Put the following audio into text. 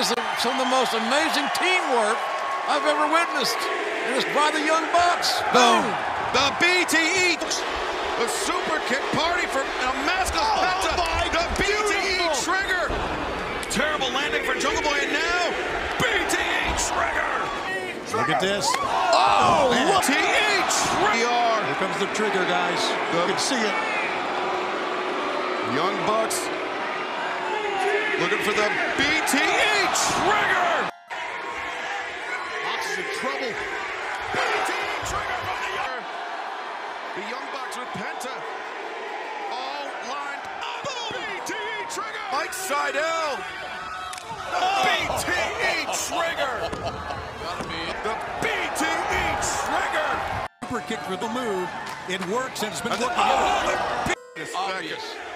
is some of the most amazing teamwork I've ever witnessed. And it's by the Young Bucks. Boom. The BTE. The super kick party from Damascus. Oh, Penta. The BTE trigger. Terrible landing for Jungle Boy. And now, BTE trigger. Look at this. Oh, BTE trigger. Here comes the trigger, guys. You can see it. Young Bucks looking for the BTE trigger. Bucks is in trouble. BTE trigger from the Young Bucks with Penta. All lined up. BTE trigger. Mike Seidel. The BTE trigger. The BTE trigger. Super kick for the move. It works and it's been working. Oh, the obvious.